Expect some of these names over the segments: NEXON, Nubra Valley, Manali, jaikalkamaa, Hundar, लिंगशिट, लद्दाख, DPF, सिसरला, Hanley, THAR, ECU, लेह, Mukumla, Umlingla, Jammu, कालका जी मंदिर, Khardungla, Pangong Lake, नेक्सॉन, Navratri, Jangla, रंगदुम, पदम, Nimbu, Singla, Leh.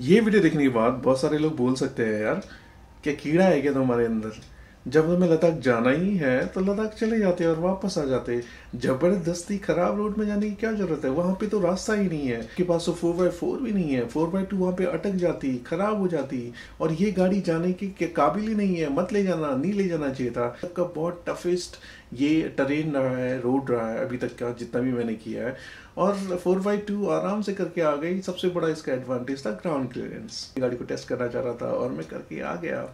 ये वीडियो देखने के बाद बहुत सारे लोग बोल सकते हैं यार क्या कीड़ा है क्या तुम्हारे अंदर, जब तुम्हें लद्दाख जाना ही है तो लद्दाख चले जाते और वापस आ जाते, जबरदस्ती खराब रोड में जाने की क्या जरूरत है, वहाँ पे तो रास्ता ही नहीं है, के पास तो 4x4 भी नहीं है, 4x2 वहाँ पे अटक जाती, खराब हो जाती और ये गाड़ी जाने के काबिल ही नहीं है, मत ले जाना, नहीं ले जाना चाहिए था। आपका बहुत टफेस्ट ये टरेन रहा है, रोड रहा है अभी तक का जितना भी मैंने किया है और 4x2 आराम से करके आ गई। सबसे बड़ा इसका एडवांटेज था ग्राउंड क्लियरेंस, गाड़ी को टेस्ट करना चाह रहा था और मैं करके आ गया।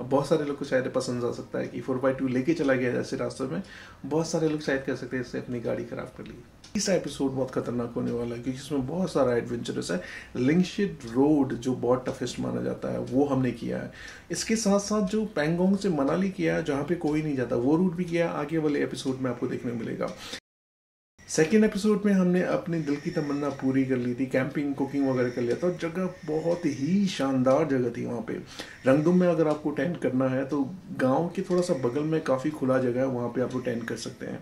अब बहुत सारे लोग को शायद पसंद आ सकता है कि 4x2 लेके चला गया ऐसे रास्ते में, बहुत सारे लोग शायद कह सकते हैं इससे अपनी गाड़ी खराब कर ली। तीसरा एपिसोड बहुत खतरनाक होने वाला है क्योंकि इसमें बहुत सारा एडवेंचरस है। लिंगशिट रोड जो बहुत टफेस्ट माना जाता है वो हमने किया है, इसके साथ साथ जो पैंगोंग से मनाली किया है जहाँ पे कोई नहीं जाता वो रूट भी किया, आगे वाले एपिसोड में आपको देखने मिलेगा। सेकेंड एपिसोड में हमने अपने दिल की तमन्ना पूरी कर ली थी, कैंपिंग कुकिंग वगैरह कर लिया था और जगह बहुत ही शानदार जगह थी। वहाँ पे रंगदुम में अगर आपको टेंट करना है तो गांव के थोड़ा सा बगल में काफ़ी खुला जगह है, वहाँ पे आप टेंट कर सकते हैं।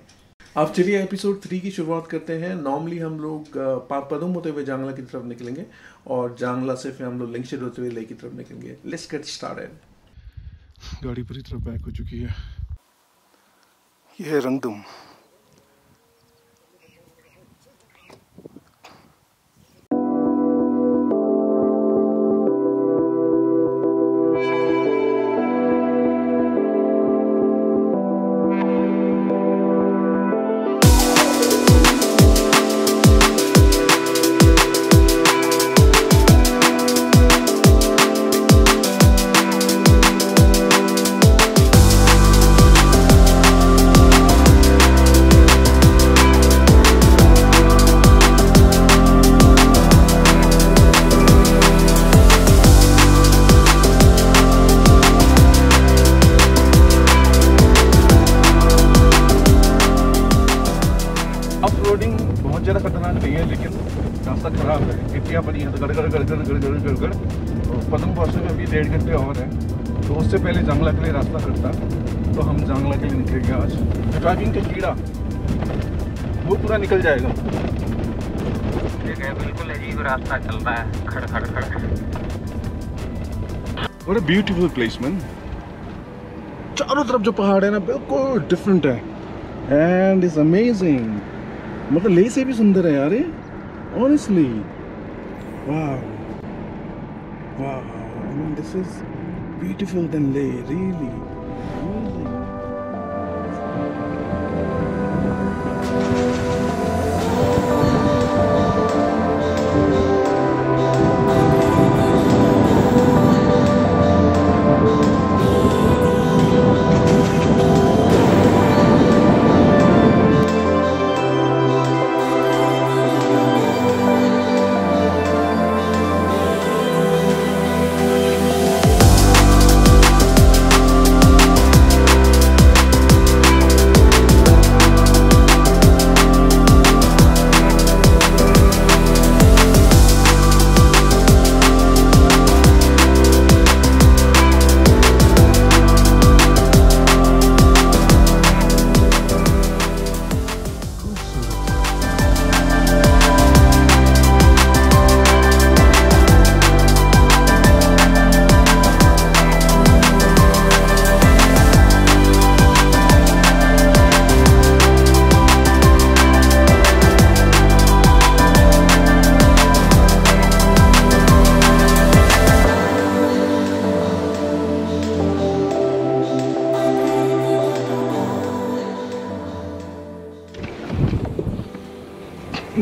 अब चलिए एपिसोड 3 की शुरुआत करते हैं। नॉर्मली हम लोग पदम होते हुए जांगला की तरफ निकलेंगे और जांगला से फिर हम लोग लिंगशिट होते हुए लेह की तरफ निकलेंगे। Let's get started. गाड़ी पूरी तरफ बैक हो चुकी है। यह है रंगदुम। पहले जांगला के लिए रास्ता करता तो हम जांगला के लिए निकलेंगे। आज ड्राइविंग का कीड़ा वो पूरा निकल जाएगा। बिल्कुल अजीब रास्ता चल रहा है, खड़ खड़ खड़। What a beautiful place man। चारों तरफ जो पहाड़ है ना बिल्कुल डिफरेंट है एंड इट्स अमेजिंग। मतलब लेह से भी सुंदर है यार ऑनेस्टली। वाह वाह I mean this is beautiful than Leh, really.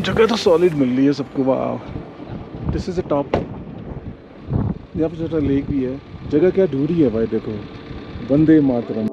जगह तो सॉलिड मिल रही है सबको। वाह दिस इज़ अ टॉप। यहाँ पर छोटा लेक भी है। जगह क्या ढूरी है भाई, देखो वंदे मातरम।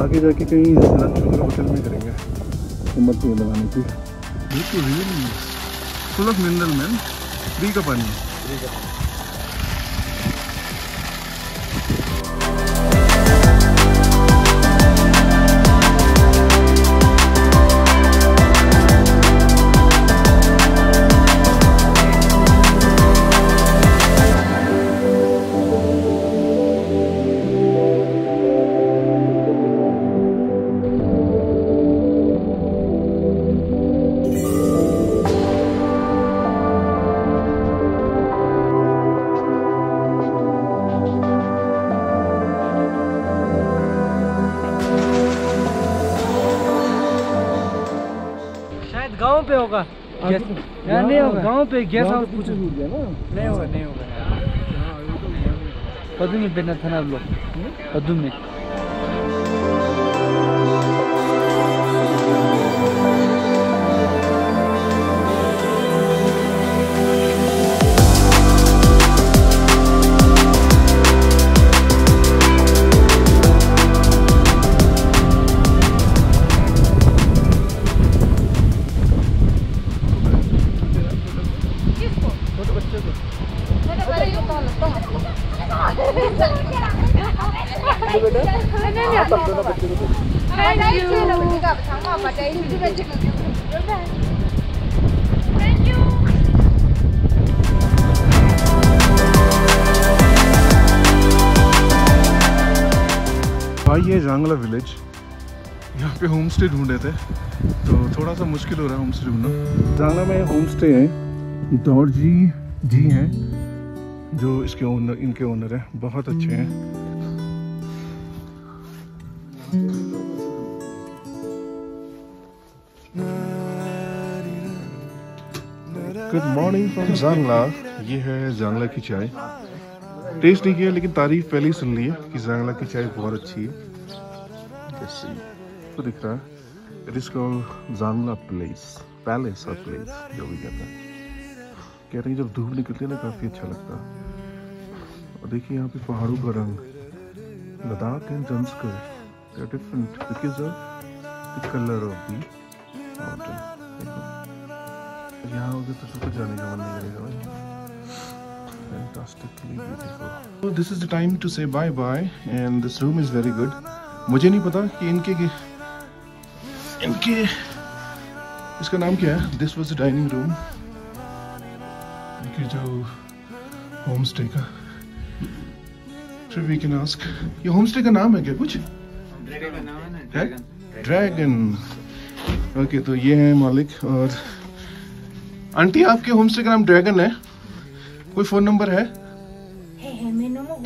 आगे जाके कहीं लंच वगैरह होटल में करेंगे। हिम्मत नहीं लगाने की, बिल्कुल ही नहीं। Full of mineral man, free का पानी है। गांव पे होगा यार, नहीं होगा गांव पे गैस हाउस पूछो ना, नहीं होगा, नहीं होगा। कदम में बैठना था ना आप लोग, कदम में। भाई ये जांगला विलेज, यहाँ पे होम स्टे ढूंढे थे तो थोड़ा सा मुश्किल हो रहा है होम स्टे ढूंढना। जांगला में होम स्टे है, दौरजी जी हैं जो इसके ओनर, इनके ओनर हैं, बहुत अच्छे हैं। गुड मॉर्निंग फ्रॉम जांगला। ये है जांगला की चाय, टेस्ट नहीं किया लेकिन तारीफ पहले ही सुन ली है कि जांगला की चाय बहुत अच्छी है। जैसे तो दिख रहा है, it is called Jangla place, palace और प्लेस जो भी कहते हैं। कह रहे हैं जब धूप निकलती है ना काफ़ी अच्छा लगता है। और देखिए यहाँ पे पहाड़ों का रंग, लद्दाख and Jammu they are different because of the colour of the mountain. यहाँ हो गया तो जाने का मन नहीं करेगा। Fantastically beautiful. So this is the time to say bye bye, and this room is very good. मुझे नहीं पता कि इनके इसका नाम क्या है। This was the dining room. इनके जो homestay का, so we can ask, ये homestay का नाम है क्या कुछ? Dragon नाम है ना? Dragon. Dragon. Okay, तो ये है मालिक। और आंटी आपके homestay का नाम Dragon है? कोई फोन नंबर है?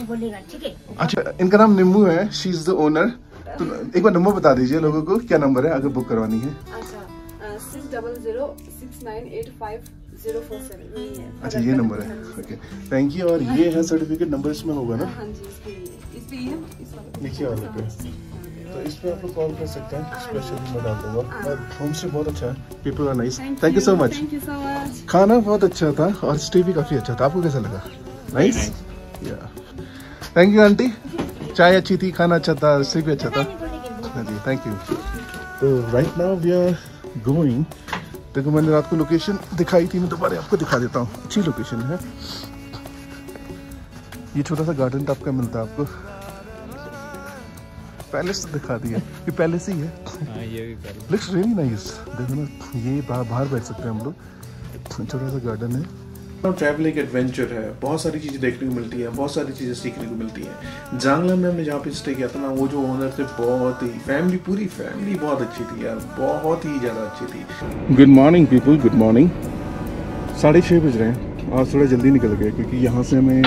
बोलेगा ठीक है। अच्छा, इनका नाम निम्बू है, शी इज द ओनर। तो एक बार नंबर बता दीजिए लोगों को, क्या नंबर है अगर बुक करवानी है? अच्छा 6006985047 यही है। अच्छा ये नंबर है, ओके थैंक यू। और ये है सर्टिफिकेट नंबर, इसमें होगा ना? हां जी, इस पे ही है, इस वाले लिखिए और पे। तो इस पे आप लोग कॉल कर सकते हैं, स्पेशल मैं बता दूंगा। और होम से बहुत अच्छा है, people are nice. Thank you so much, thank you so much. खाना बहुत अच्छा था और स्टे भी काफ़ी अच्छा था। आपको कैसा लगा? नाइस या, थैंक यू आंटी। चाय अच्छी थी, खाना अच्छा था, स्टे भी अच्छा था। हाँ जी थैंक यू। तो right now we are going, देखो मैंने रात को लोकेशन दिखाई थी, मैं दोबारा आपको दिखा देता हूँ। अच्छी लोकेशन है, ये छोटा सा गार्डन टाइप का मिलता है आपको। पैलेस दिखा दिया, ये पैलेस ही है, ये भी पैलेस। Looks really nice. देखो ना, ये बाहर बैठ सकते हैं हम लोग, छोटा सा गार्डन है। ट्रैवल एक एडवेंचर है, बहुत सारी चीज़ें देखने को मिलती है, बहुत सारी चीज़ें सीखने को मिलती है। जांगला में हमने जहाँ पे स्टे किया था ना, वो जो ओनर थे बहुत ही, फैमिली, पूरी फैमिली बहुत अच्छी थी यार, बहुत ही ज़्यादा अच्छी थी। Good morning people, good morning. 6:30 बज रहे हैं, आज थोड़ा जल्दी निकल गए क्योंकि यहाँ से हमें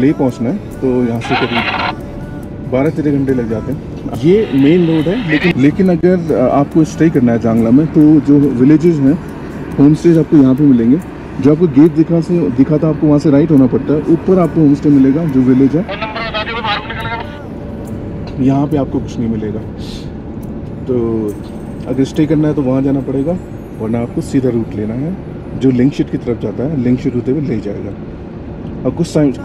लेह पहुँचना है, तो यहाँ से करीब 12-13 घंटे लग जाते हैं। ये मेन रोड है, लेकिन अगर आपको स्टे करना है जांगला में तो जो विलेजेस हैं, होम स्टेज आपको यहाँ पे मिलेंगे। जो आपको गेट दिखा था, आपको वहाँ से राइट होना पड़ता है, ऊपर आपको होम स्टे मिलेगा जो विलेज है। यहाँ पे आपको कुछ नहीं मिलेगा, तो अगर स्टे करना है तो वहाँ जाना पड़ेगा, वरना आपको सीधा रूट लेना है जो लिंगशिट की तरफ जाता है। लिंगशिट होते हुए ले जाएगा। और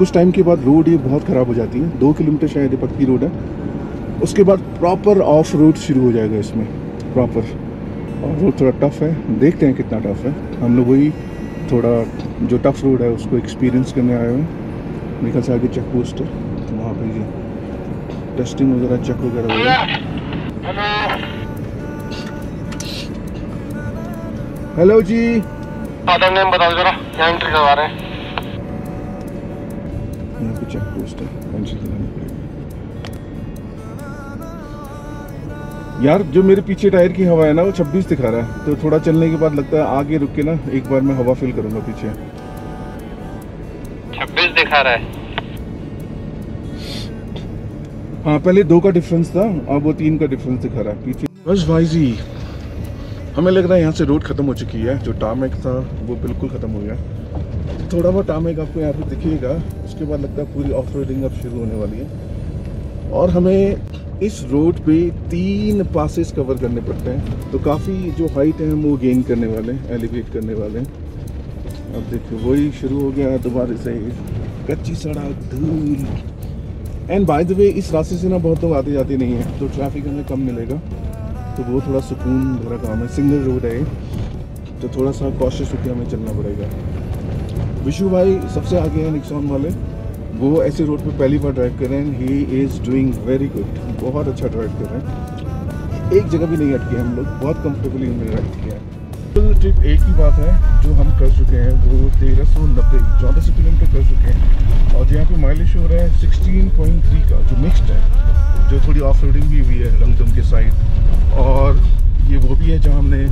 कुछ टाइम के बाद रोड ये बहुत ख़राब हो जाती है। 2 किलोमीटर शायद पक्की रोड है, उसके बाद प्रॉपर ऑफ रोड शुरू हो जाएगा इसमें प्रॉपर। और रोड थोड़ा टफ है, देखते हैं कितना टफ है। हम लोग वही थोड़ा जो टफ रोड है उसको एक्सपीरियंस करने आए हुए हैं। निकल से आगे चेक पोस्ट है, तो वहाँ पर ये टेस्टिंग वगैरह चेक वगैरह हो रहा है। हेलो जी, आधा नेम बताओ जरा, यहाँ एंट्री करवा रहे हैं। यहाँ पे चेक पोस्ट है। यार जो मेरे पीछे टायर की हवा है ना वो 26 दिखा रहा है, तो थोड़ा चलने के बाद लगता है आगे रुक के ना एक बार मैं हवा फिल करूँगा पीछे। 26 दिखा रहा है। हाँ पहले 2 का डिफरेंस था, अब वो 3 का डिफरेंस दिखा रहा है पीछे। बस भाई जी हमें लग रहा है यहाँ से रोड ख़त्म हो चुकी है, जो टामेक था वो बिल्कुल ख़त्म हो गया। थोड़ा बहुत टामेक आपको यहाँ पे दिखिएगा, उसके बाद लगता है पूरी ऑफ रोडिंग अब शुरू होने वाली है। और हमें इस रोड पे 3 पासेस कवर करने पड़ते हैं, तो काफ़ी जो हाइट है हम वो गेन करने वाले हैं, एलिवेट करने वाले हैं। अब देखिए वही शुरू हो गया दोबारा से, कच्ची सड़क, धूल। एंड बाय द वे इस रास्ते से ना बहुत लोग आते जाते नहीं हैं, तो ट्रैफिक हमें कम मिलेगा, तो वो थोड़ा सुकून भरा काम है। सिंगल रोड है, तो थोड़ा सा कॉशियस होकर हमें चलना पड़ेगा। विशु भाई सबसे आगे हैं नेक्सॉन वाले, वो ऐसे रोड पे पहली बार ड्राइव कर रहे हैं। He is doing very good, बहुत अच्छा ड्राइव कर रहे हैं, एक जगह भी नहीं अटके हम लोग, बहुत कम्फर्टेबली हमने ड्राइव किया है। तो ट्रिप एक ही बात है जो हम कर चुके हैं, वो 1490 किलोमीटर कर चुके हैं। और यहाँ पर माइलेज हो रहा है 16.3 का, जो मिक्सड है, जो थोड़ी ऑफ रोडिंग भी हुई है लमदम के साइड। और ये वो भी है जहाँ हमने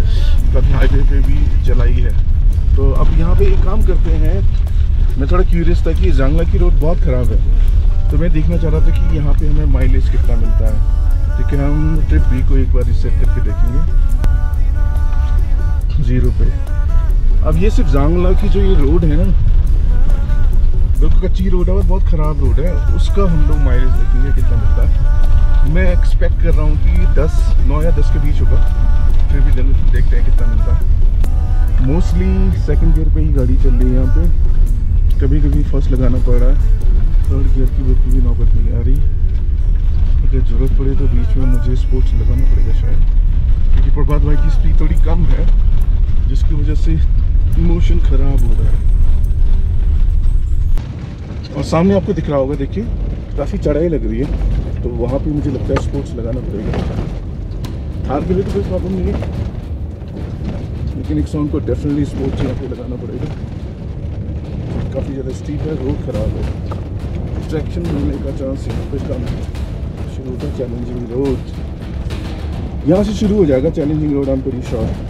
कभी हाईवे पे भी चलाई है। तो अब यहाँ पे एक काम करते हैं, मैं थोड़ा क्यूरियस था कि जांगला की रोड बहुत ख़राब है, तो मैं देखना चाह रहा था कि यहाँ पे हमें माइलेज कितना मिलता है। लेकिन हम ट्रिप बी को एक बार रिसेट करके देखेंगे 0 पे। अब ये सिर्फ जांगला की जो ये रोड है ना, बिल्कुल कच्ची रोड है और बहुत ख़राब रोड है, उसका हम लोग माइलेज देखेंगे कितना मिलता है। मैं एक्सपेक्ट कर रहा हूँ कि 9 या 10 के बीच होगा, फिर भी देखते हैं कितना मिलता है। मोस्टली सेकंड गियर पे ही गाड़ी चल रही है यहाँ पे, कभी कभी फर्स्ट लगाना पड़ रहा है। थर्ड गियर की बिल्कुल भी नौबत नहीं आ रही। अगर ज़रूरत पड़े तो बीच में मुझे स्पोर्ट्स लगाना पड़ेगा शायद, क्योंकि प्रभात भाई की स्पीड थोड़ी कम है, जिसकी वजह से मोशन ख़राब हो रहा है। और सामने आपको दिख रहा होगा, देखिए काफ़ी चढ़ाई लग रही है, तो वहाँ पे मुझे लगता है स्पोर्ट्स लगाना पड़ेगा। थार के लिए तो कोई प्रॉब्लम नहीं है, लेकिन नेक्सॉन को डेफिनेटली स्पोर्ट्स यहाँ पे लगाना पड़ेगा। काफ़ी ज़्यादा स्टीप है, रोड ख़राब है, ट्रैक्शन मिलने का चांस यहाँ पे कम है। शुरू होता है चैलेंजिंग रोड, यहाँ से शुरू हो जाएगा चैलेंजिंग रोड, आम पर शॉर्ट।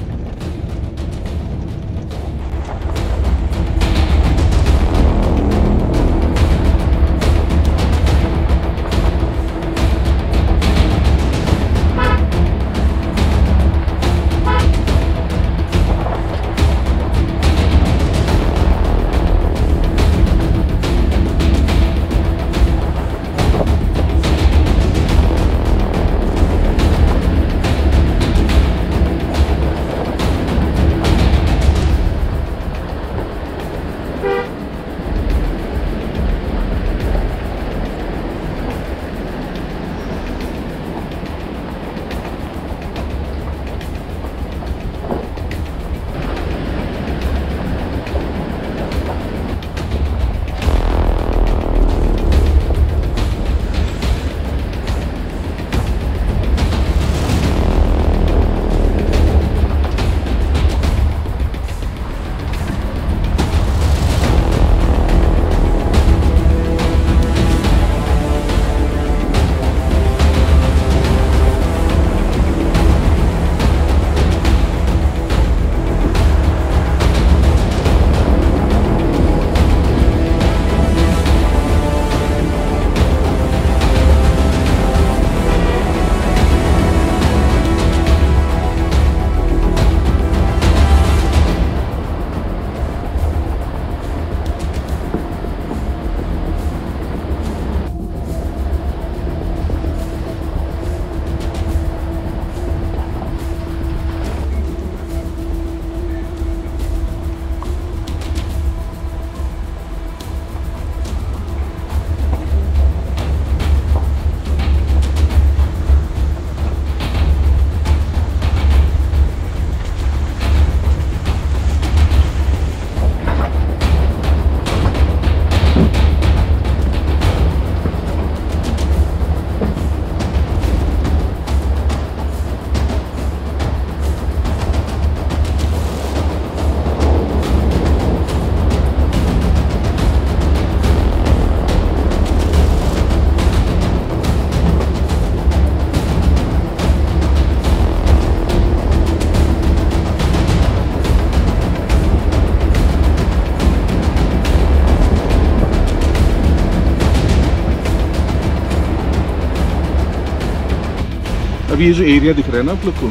अभी ये जो एरिया दिख रहा है ना आप लोग को,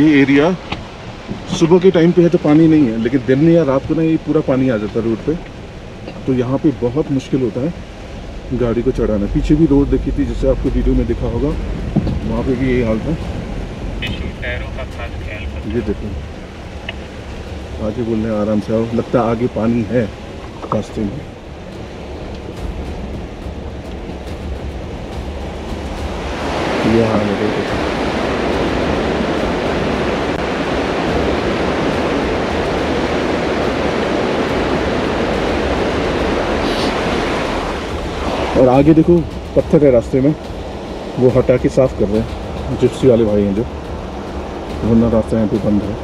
ये एरिया सुबह के टाइम पे है तो पानी नहीं है, लेकिन दिन में या रात को ना ये पूरा पानी आ जाता है रोड पे, तो यहाँ पे बहुत मुश्किल होता है गाड़ी को चढ़ाना। पीछे भी रोड देखी थी जिसे आपको वीडियो में दिखा होगा, वहाँ पे भी यही हाल था। ये देखो आगे बोलने आराम से आओ, लगता है आगे पानी है रास्ते में। ये हाल है देखो। और आगे देखो पत्थर है रास्ते में, वो हटा के साफ कर रहे हैं जिप्सी वाले भाई हैं जो, वरना रास्ता यहाँ पे बंद है।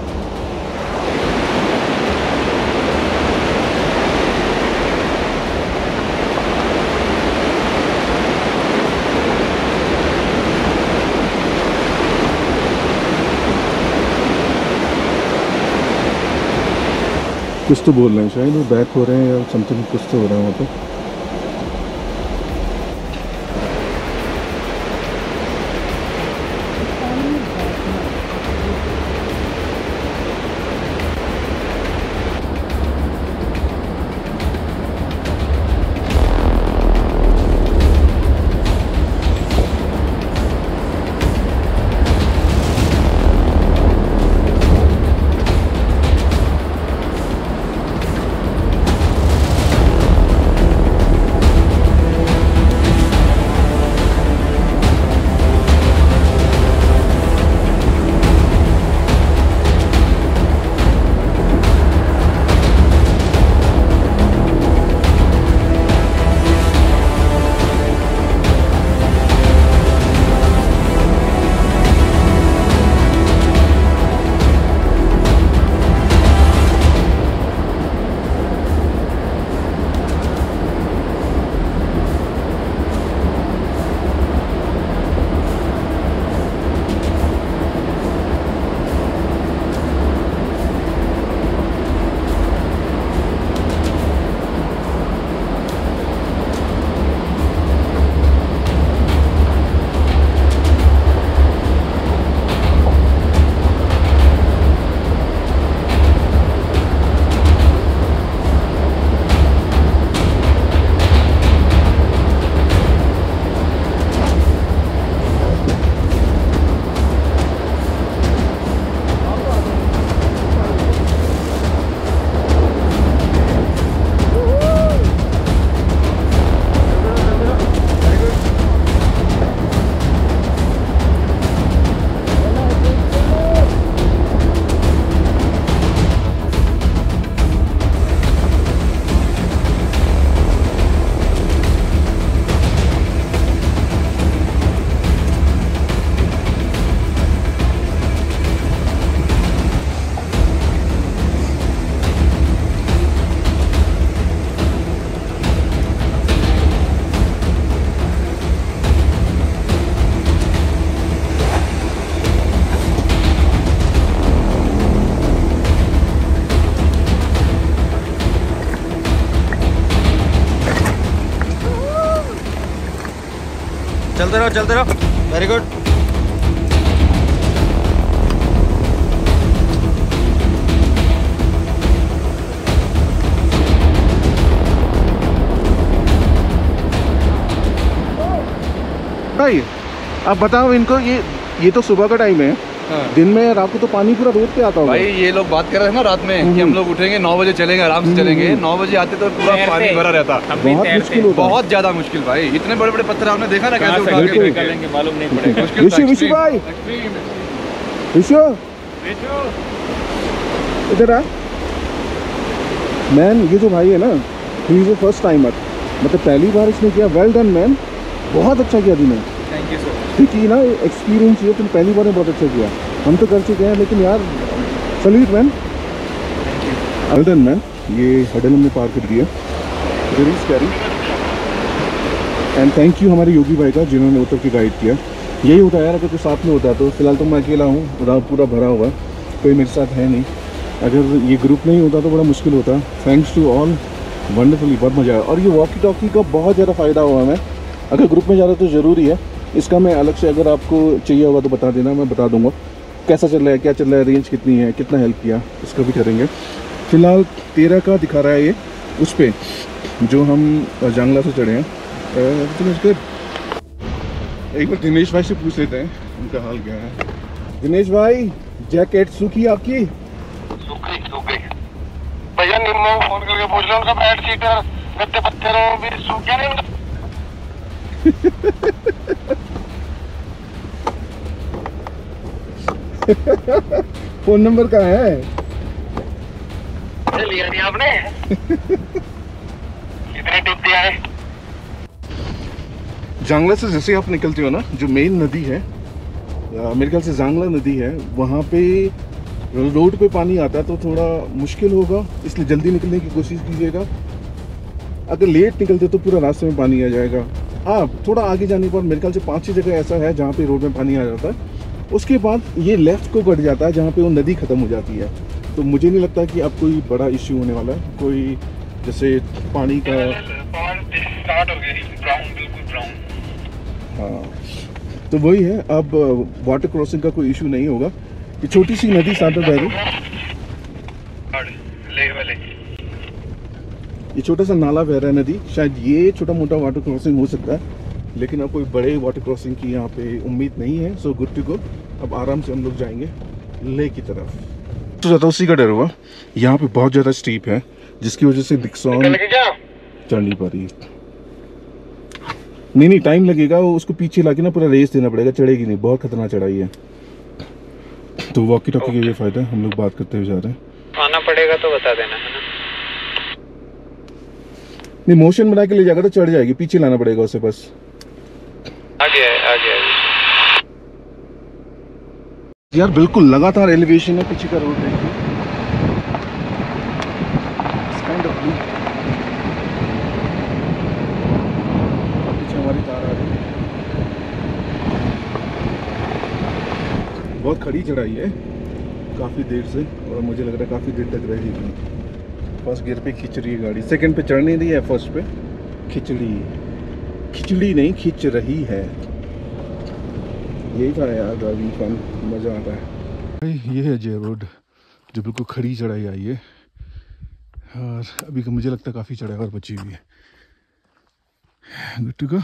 कुछ तो बोल रहे हैं, शायद वो बैक हो रहे हैं या समथिंग, कुछ तो हो रहा है वहाँ पे। चलते रहो, वेरी गुड। भाई आप बताओ इनको, ये तो सुबह का टाइम है, हाँ। दिन में रात को तो पानी पूरा रोड पे आता होगा। भाई ये लोग बात कर रहे हैं ना रात में कि हम लोग उठेंगे 9 बजे, चलेंगे आराम से चलेंगे, 9 बजे आते तो पूरा पानी भरा रहता, बहुत मुश्किल होता, बहुत ज्यादा मुश्किल। भाई इतने बड़े बड़े पत्थर आपने देखा ना कैसे उठा के निकालेंगे, मालूम नहीं पड़ेगा। मुश्किल भाई, इधर आ मैन, ये जो भाई है ना, he is a first timer, मतलब पहली बार इसने किया। वेल डन मैन, बहुत अच्छा किया तुमने, थैंक यू सो मच। क्योंकि ना एक्सपीरियंस ये तुम पहली बार में बहुत अच्छा किया, हम तो कर चुके हैं, लेकिन यार salute man, well done man. ये हडल हमने पार कर दिया, very scary, and thank you हमारे योगी भाई का जिन्होंने उतर के गाइड किया। यही होता है यार अगर कोई साथ में होता, तो फिलहाल तो मैं अकेला हूँ, राह पूरा भरा हुआ, कोई मेरे साथ है नहीं। अगर ये ग्रुप नहीं होता तो बड़ा मुश्किल होता। थैंक्स टू ऑल, वंडरफुली, बहुत मज़ा आया। और ये वॉकी टॉकी का बहुत ज़्यादा फ़ायदा हुआ हमें, अगर ग्रुप में जा रहे तो ज़रूरी है, इसका मैं अलग से अगर आपको चाहिए होगा तो बता देना, मैं बता दूंगा कैसा चल रहा है, क्या चल रहा है, रेंज कितनी है, कितना हेल्प किया, इसका भी करेंगे। फ़िलहाल 13 का दिखा रहा है ये, उस पर जो हम जांगला से चढ़े हैं। तो एक बार दिनेश भाई से पूछ लेते हैं उनका हाल क्या है। दिनेश भाई, जैकेट सूखी आपकी? सूखी भैया, निम्बू को फोन करके पूछ लो, उनका बेड शीट और गद्दे पत्थरों में सूखे नहीं। फोन नंबर कहाँ है? लिया नहीं आपने। कितने टिप दिया है? जांगला से जैसे आप निकलते हो ना, जो मेन नदी है, मेरे ख्याल से जांगला नदी है, वहाँ पे रोड पे पानी आता है तो थोड़ा मुश्किल होगा, इसलिए जल्दी निकलने की कोशिश कीजिएगा। अगर लेट निकलते तो पूरा रास्ते में पानी आ जाएगा। आप थोड़ा आगे जाने पर मेरे ख्याल से 5-6 जगह ऐसा है जहाँ पे रोड में पानी आ जाता है। उसके बाद ये लेफ़्ट को कट जाता है जहाँ पे वो नदी ख़त्म हो जाती है। तो मुझे नहीं लगता कि अब कोई बड़ा इश्यू होने वाला है, कोई जैसे पानी का। हाँ, तो वही है, अब वाटर क्रॉसिंग का कोई इशू नहीं होगा। ये छोटी सी नदी साथ में बह रही, ये छोटा सा नाला बह रहा है नदी, शायद ये छोटा मोटा वाटर क्रॉसिंग हो सकता है, लेकिन अब कोई बड़े वाटर क्रॉसिंग की यहाँ पे उम्मीद नहीं है। So good to go. अब आराम से हम लोग जाएंगे लेह की तरफ। तो ज़्यादा उसी का डर हुआ, यहाँ पे बहुत ज़्यादा स्टीप है जिसकी वजह से निक्सॉन चढ़नी पा रही। नहीं नहीं, टाइम लगेगा, उसको पीछे लाके ना पूरा रेस देना पड़ेगा, चढ़ेगी नहीं, बहुत खतरनाक चढ़ाई है। तो वॉकी टॉकी का ये फायदा है, हम लोग बात करते हुए जा रहे हैं। आना पड़ेगा तो बता देना, है ना? नहीं, मोशन बना के ले जाएगा तो चढ़ जाएगी, पीछे लाना पड़ेगा उसे बस। आगे। यार बिल्कुल लगातार एलिवेशन है, पीछे का रोड है। बहुत खड़ी चढ़ाई है काफ़ी देर से, और मुझे लग रहा है काफ़ी देर तक रहेगी। फर्स्ट गियर पे खिंच रही है गाड़ी, सेकंड पे चढ़ने नहीं है, फर्स्ट पे खिंच रही है। यही था यार ड्राइविंग फन, मज़ा आता है। ये है जय रोड जो बिल्कुल खड़ी चढ़ाई आई है, और अभी मुझे लगता है काफ़ी चढ़ाई और बची हुई है। गुट्टू को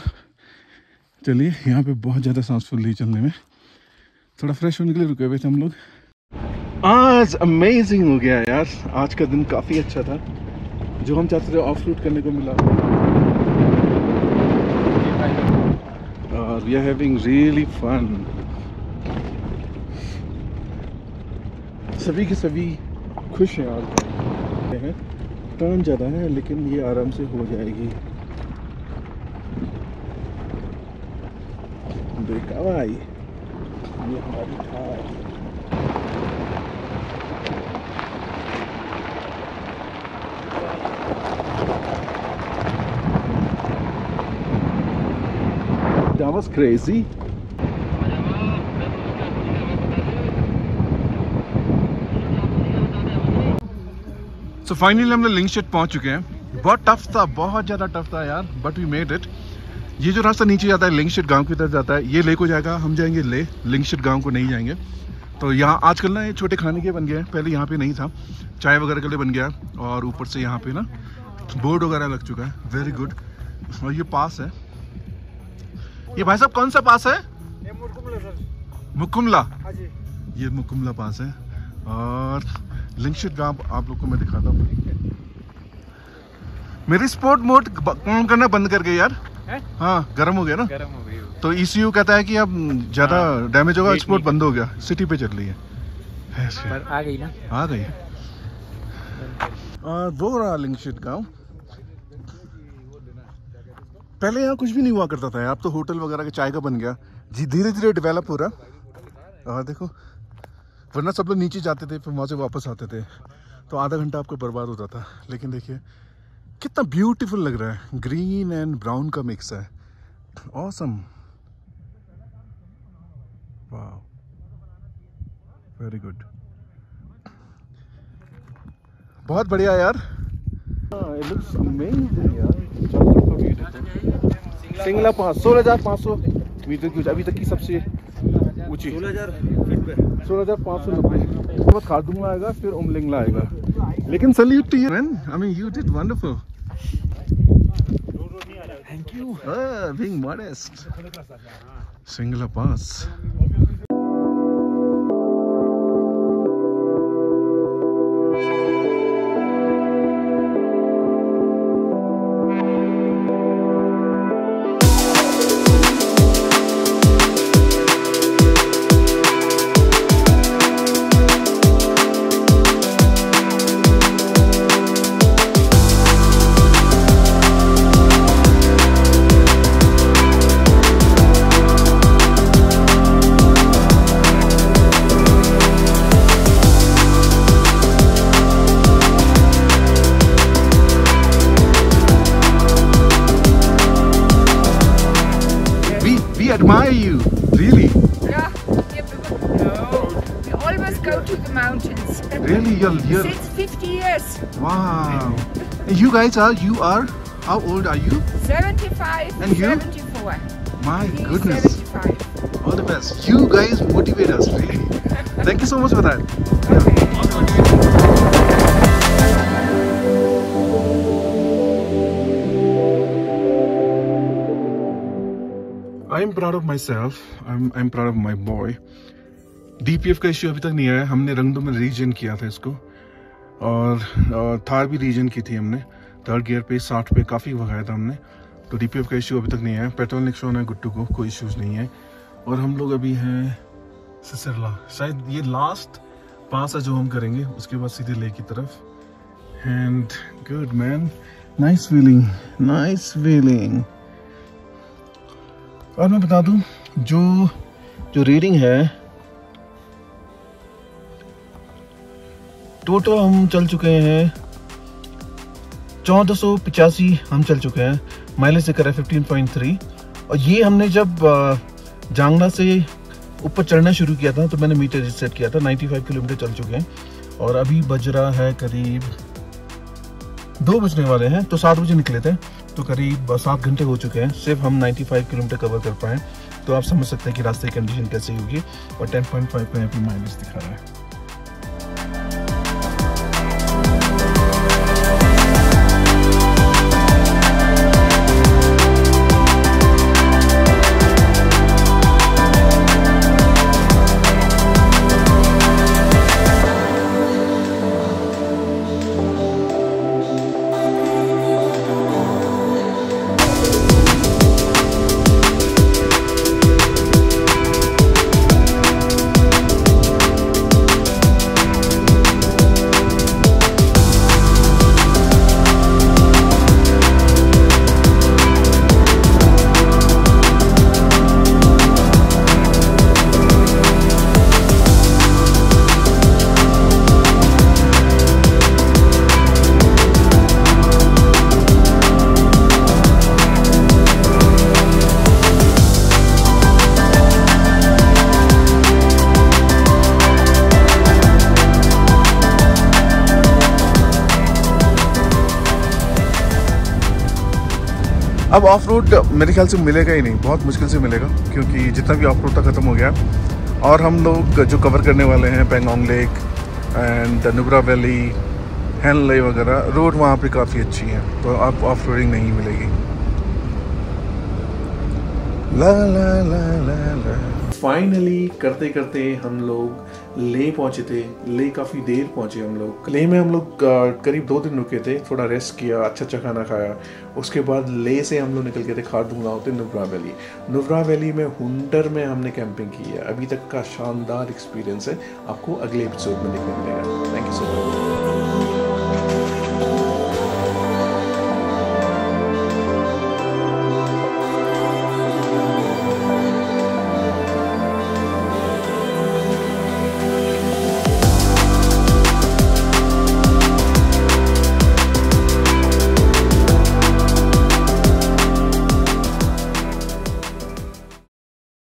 चलिए, यहाँ पे बहुत ज़्यादा सांस फूल रही चलने में, थोड़ा फ्रेश होने के लिए रुके हुए थे हम लोग। आज अमेजिंग हो गया यार, आज का दिन काफ़ी अच्छा था, जो हम चाहते थे ऑफ रूट करने को मिला। और we are having really fun. सभी के सभी खुश हैं यार। टर्न ज़्यादा है लेकिन ये आराम से हो जाएगी। देखा भाई, ये हमारी Thar. That was crazy. So finally हम लोग लिंगशिट पहुंच चुके हैं। बहुत टफ था, बहुत ज्यादा टफ था यार, बट वी मेड इट। ये जो रास्ता नीचे जाता है लिंगशिट गांव की तरफ जाता है, ये लेह को जाएगा, हम जाएंगे लेह, लिंगशिट गांव को नहीं जाएंगे। तो यहाँ आजकल ना ये छोटे खाने के बन गए हैं, पहले यहाँ पे नहीं था, चाय वगैरह के लिए बन गया, और ऊपर से यहाँ पे ना बोर्ड वगैरह लग चुका है। Very good. और ये पास है, ये भाई साहब कौन सा पास है? मुकुमला। ये मुकुमला पास है। और लिंगशिट गाँव आप लोग को मैं दिखाता हूँ। मेरी स्पोर्ट मोड काम करना बंद कर गई यार। हाँ, गर्म हो गया ना, गर्म हो गई। तो ECU कहता है कि अब ज्यादा डैमेज होगा, एक्सपोर्ट बंद हो गया, सिटी पे चल रही है। पर आ गई ना, आ गई। और वो रहा लिंगशिट गाँव। पहले यहाँ कुछ भी नहीं हुआ करता था यार, अब तो होटल वगैरह के चाय का बन गया जी, धीरे धीरे डेवलप हो रहा। और देखो, वरना सब लोग नीचे जाते थे, फिर वहाँ से वापस आते थे, तो आधा घंटा आपको बर्बाद होता था। लेकिन देखिए कितना ब्यूटीफुल लग रहा है, ग्रीन एंड ब्राउन का मिक्स है। ऑसम, वाह, वेरी गुड, बहुत बढ़िया यार। इट लुक्स अमेजिंग यार। सिंगला 500, 16,500। अभी तक की सबसे ऊँची 16,590। उसके बाद खारदुंगला आएगा, फिर उमलिंगला आएगा। लेकिन salute to you man, I mean you did wonderful. Thank you being modest. Singla pass admire you, really. Yeah, we always go to the mountains. Really, you're since 50 years. Wow. And you guys are, you are, how old are you? 75 and you? 74. My He's goodness. 75. All the best. You guys motivate us, really. Thank you so much for that. Okay. Yeah. I'm proud of myself. I'm proud of my boy. DPF का issue अभी तक नहीं आया। हमने रंगदो में reason किया था इसको और थार भी रीजन की थी हमने। थर्ड गियर पे 60 पे काफ़ी भगाया था हमने, तो DPF का इश्यू अभी तक नहीं आया। पेट्रोल नेक्सॉन है, गुड टू गो, कोई इश्यूज़ नहीं है। और हम लोग अभी हैं सिसरला, शायद ये लास्ट पास है जो हम करेंगे, उसके बाद सीधे लेह की तरफ। And good man, nice feeling, nice feeling. और मैं बता दूं जो रीडिंग है, टोटल हम चल चुके हैं 1485 हम चल चुके हैं। माइलेज कर रहा है 15.3। और ये हमने जब जांगला से ऊपर चढ़ना शुरू किया था तो मैंने मीटर सेट किया था, 95 किलोमीटर चल चुके हैं। और अभी बज रहा है करीब 2 बजने वाले हैं, तो 7 बजे निकले थे तो करीब 7 घंटे हो चुके हैं। सिर्फ हम 95 किलोमीटर कवर कर पाए, तो आप समझ सकते हैं कि रास्ते की कंडीशन कैसी होगी। और 10.5 पे यहाँ पे माइलेज दिखा रहा है। अब ऑफ रोड मेरे ख्याल से मिलेगा ही नहीं, बहुत मुश्किल से मिलेगा, क्योंकि जितना भी ऑफ रोड था ख़त्म हो गया। और हम लोग जो कवर करने वाले हैं Pangong lake and Nubra valley, Hanle वगैरह रोड वहाँ पे काफ़ी अच्छी हैं, तो अब ऑफ रोडिंग नहीं मिलेगी। ला ला ला ला ला। फाइनली करते करते हम लोग लेह पहुँचे थे। लेह काफ़ी देर पहुँचे हम लोग। लेह में हम लोग करीब 2 दिन रुके थे, थोड़ा रेस्ट किया, अच्छा अच्छा खाना खाया। उसके बाद लेह से हम लोग निकल गए थे खारदुंगला होते नुब्रा वैली। नुब्रा वैली में हुंडर में हमने कैंपिंग की है। अभी तक का शानदार एक्सपीरियंस है, आपको अगले एपिसोड में देखने मिलेगा। Thank you so much.